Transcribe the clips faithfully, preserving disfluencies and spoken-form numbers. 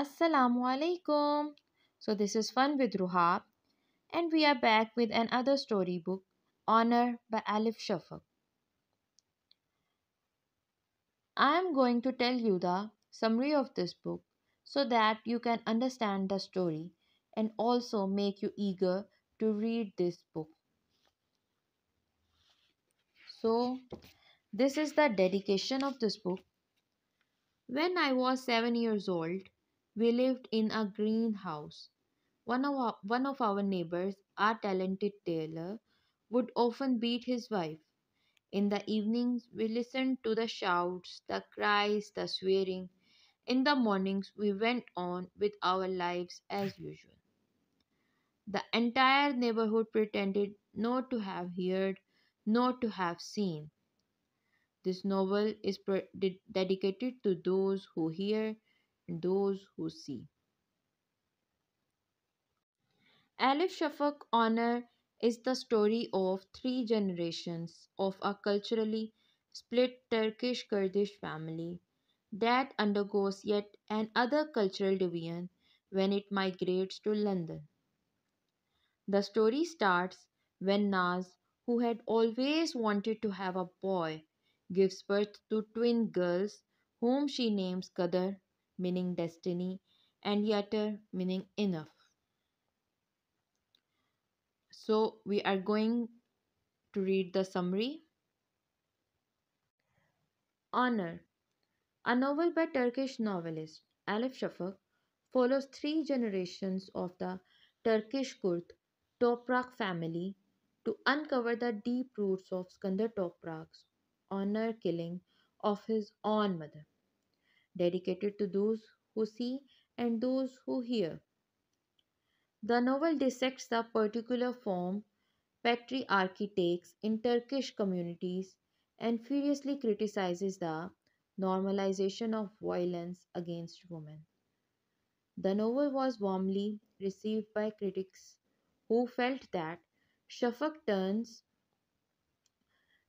Assalamu alaikum. So this is Fun with Ruhab, and we are back with another storybook, Honour by Elif Shafak. I am going to tell you the summary of this book so that you can understand the story and also make you eager to read this book. So this is the dedication of this book. When I was seven years old, we lived in a greenhouse. One of our, one of our neighbors, our talented tailor, would often beat his wife. In the evenings, we listened to the shouts, the cries, the swearing. In the mornings, we went on with our lives as usual. The entire neighborhood pretended not to have heard, not to have seen. This novel is dedicated to those who hear and those who see. Elif Shafak Honour is the story of three generations of a culturally split Turkish-Kurdish family that undergoes yet another cultural division when it migrates to London. The story starts when Naz, who had always wanted to have a boy, gives birth to twin girls whom she names Kader, meaning destiny, and Yeter, meaning enough. So we are going to read the summary. Honour, a novel by Turkish novelist Elif Shafak, follows three generations of the Turkish-Kurd Toprak family to uncover the deep roots of Skanda Toprak's honor killing of his own mother. Dedicated to those who see and those who hear, the novel dissects the particular form patriarchy takes in Turkish communities and furiously criticizes the normalization of violence against women. The novel was warmly received by critics who felt that Shafak turns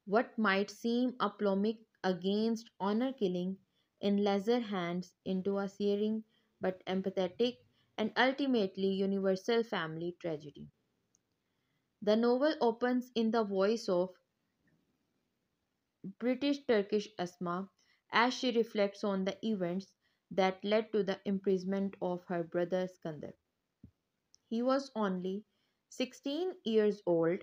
what might seem a polemic against honor killing in lesser hands into a searing but empathetic and ultimately universal family tragedy. The novel opens in the voice of British-Turkish Asma as she reflects on the events that led to the imprisonment of her brother Skanda. He was only sixteen years old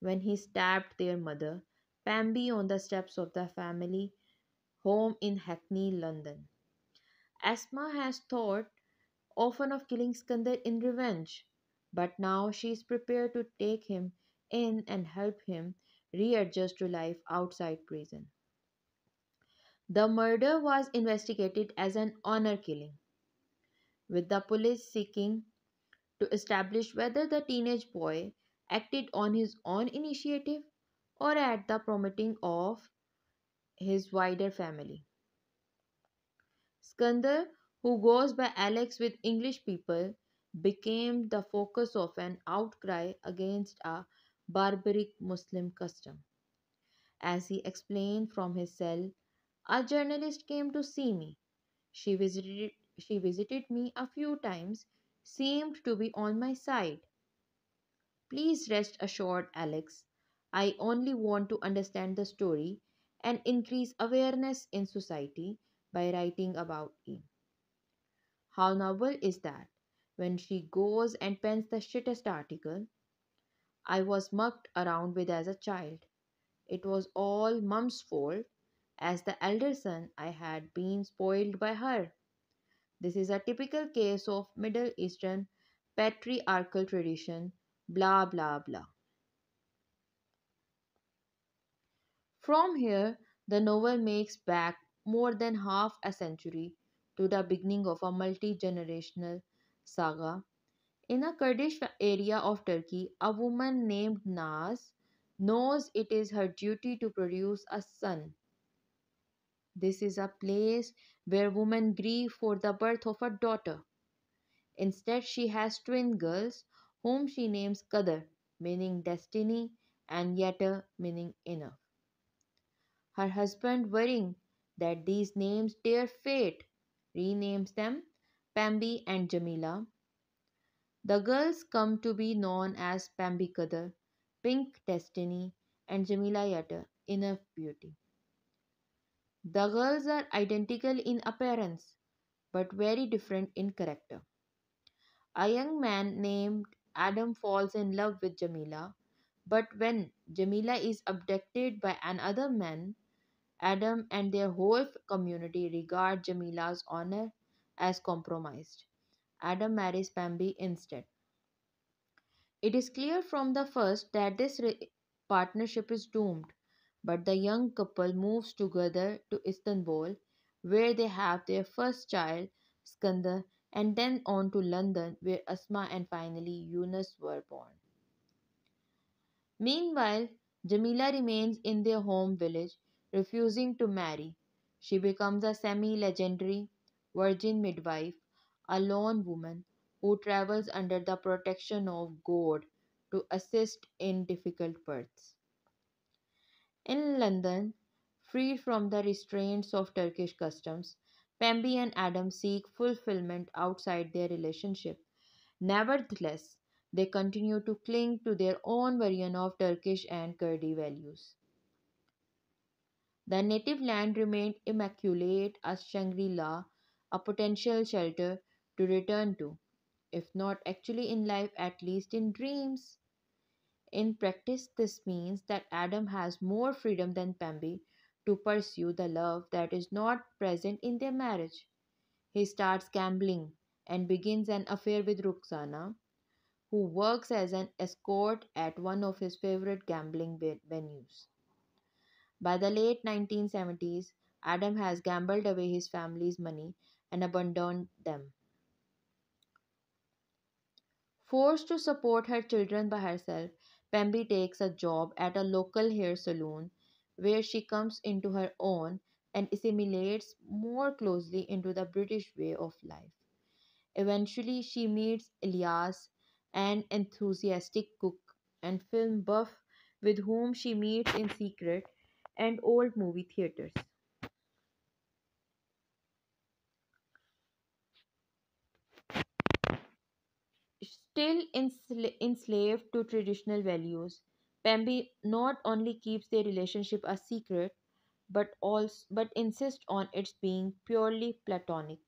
when he stabbed their mother Pambi on the steps of the family home in Hackney, London. Asma has thought often of killing Skanda in revenge, but now she is prepared to take him in and help him readjust to life outside prison. The murder was investigated as an honor killing, with the police seeking to establish whether the teenage boy acted on his own initiative or at the prompting of his wider family. Skanda, who goes by Alex with English people, became the focus of an outcry against a barbaric Muslim custom. As he explained from his cell, a journalist came to see me. She visited, she visited me a few times, seemed to be on my side. Please rest assured, Alex. I only want to understand the story and increase awareness in society by writing about him. How novel is that? When she goes and pens the shittest article, I was mucked around with as a child. It was all mum's fault. As the elder son, I had been spoiled by her. This is a typical case of Middle Eastern patriarchal tradition, blah, blah, blah. From here, the novel makes back more than half a century to the beginning of a multi-generational saga. In a Kurdish area of Turkey, a woman named Naz knows it is her duty to produce a son. This is a place where women grieve for the birth of a daughter. Instead, she has twin girls whom she names Kader, meaning destiny, and Yeter, meaning enough. Her husband, worrying that these names tear fate, renames them Pambi and Jamila. The girls come to be known as Pembe Kader, Pink Destiny, and Jamila Yatta, Enough Beauty. The girls are identical in appearance but very different in character. A young man named Adam falls in love with Jamila, but when Jamila is abducted by another man, Adam and their whole community regard Jamila's honor as compromised. Adam marries Pambi instead. It is clear from the first that this partnership is doomed, but the young couple moves together to Istanbul, where they have their first child, Skanda, and then on to London, where Asma and finally Yunus were born. Meanwhile, Jamila remains in their home village, refusing to marry. She becomes a semi-legendary virgin midwife, a lone woman who travels under the protection of God to assist in difficult births. In London, freed from the restraints of Turkish customs, Pambi and Adam seek fulfillment outside their relationship. Nevertheless, they continue to cling to their own version of Turkish and Kurdish values. The native land remained immaculate as Shangri-La, a potential shelter to return to, if not actually in life, at least in dreams. In practice, this means that Adam has more freedom than Pambi to pursue the love that is not present in their marriage. He starts gambling and begins an affair with Roxana, who works as an escort at one of his favorite gambling venues. By the late nineteen seventies, Adam has gambled away his family's money and abandoned them. Forced to support her children by herself, Pambi takes a job at a local hair salon, where she comes into her own and assimilates more closely into the British way of life. Eventually, she meets Elias, an enthusiastic cook and film buff with whom she meets in secret and old movie theaters. Still ensla- enslaved to traditional values, Pambi not only keeps their relationship a secret, but also but insists on its being purely platonic.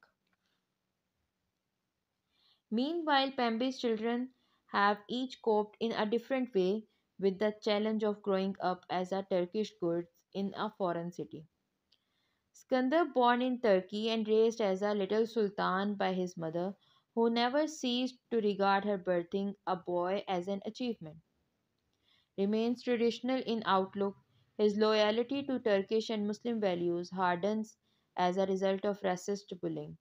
Meanwhile, Pambi's children have each coped in a different way with the challenge of growing up as a Turkish-Kurd in a foreign city. Skanda, born in Turkey and raised as a little sultan by his mother, who never ceased to regard her birthing a boy as an achievement, remains traditional in outlook. His loyalty to Turkish and Muslim values hardens as a result of racist bullying.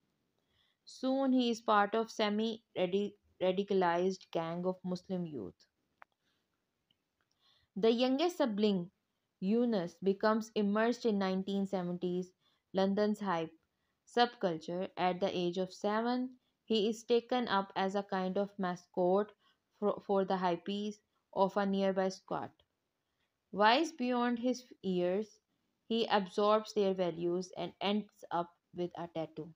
Soon he is part of semi-radicalized gang of Muslim youth. The youngest sibling, Yunus, becomes immersed in nineteen seventies London's hype subculture. At the age of seven, he is taken up as a kind of mascot for, for the hippies of a nearby squad. Wise beyond his years, he absorbs their values and ends up with a tattoo.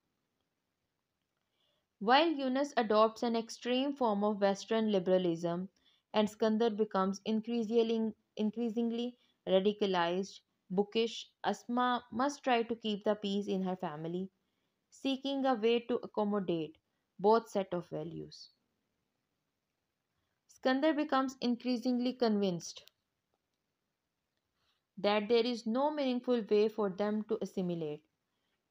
While Yunus adopts an extreme form of Western liberalism and Skandar becomes increasingly, increasingly radicalized, bookish, Asma must try to keep the peace in her family, seeking a way to accommodate both set of values. Skandar becomes increasingly convinced that there is no meaningful way for them to assimilate.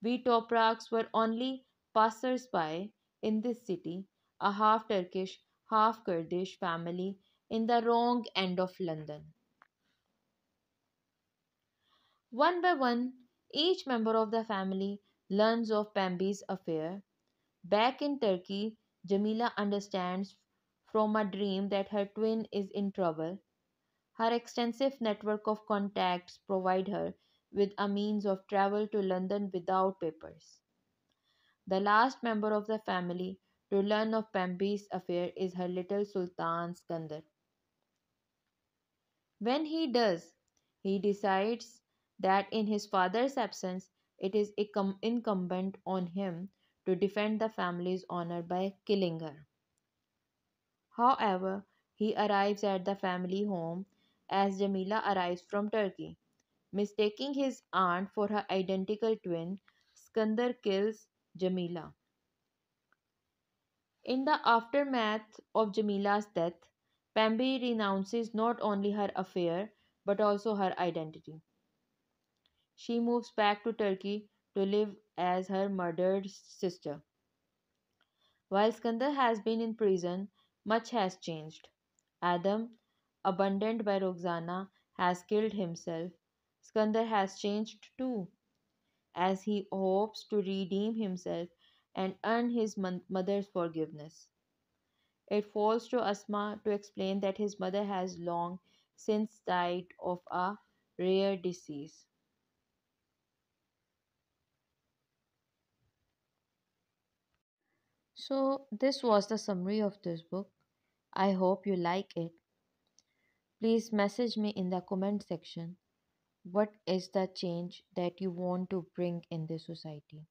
We Topraks were only passers-by in this city, a half-Turkish, half-Kurdish family in the wrong end of London. One by one, each member of the family learns of Pambi's affair. Back in Turkey, Jamila understands from a dream that her twin is in trouble. Her extensive network of contacts provide her with a means of travel to London without papers. The last member of the family to learn of Pambi's affair is her little Sultan Skandar. When he does, he decides that in his father's absence, it is incumbent on him to defend the family's honor by killing her. However, he arrives at the family home as Jamila arrives from Turkey. Mistaking his aunt for her identical twin, Skandar kills Jamila. In the aftermath of Jamila's death, Pambi renounces not only her affair but also her identity. She moves back to Turkey to live as her murdered sister. While Skandar has been in prison, much has changed. Adam, abandoned by Roxana, has killed himself. Skandar has changed too, as he hopes to redeem himself and earn his mother's forgiveness. It falls to Asma to explain that his mother has long since died of a rare disease. So this was the summary of this book. I hope you like it. Please message me in the comment section. What is the change that you want to bring in this society?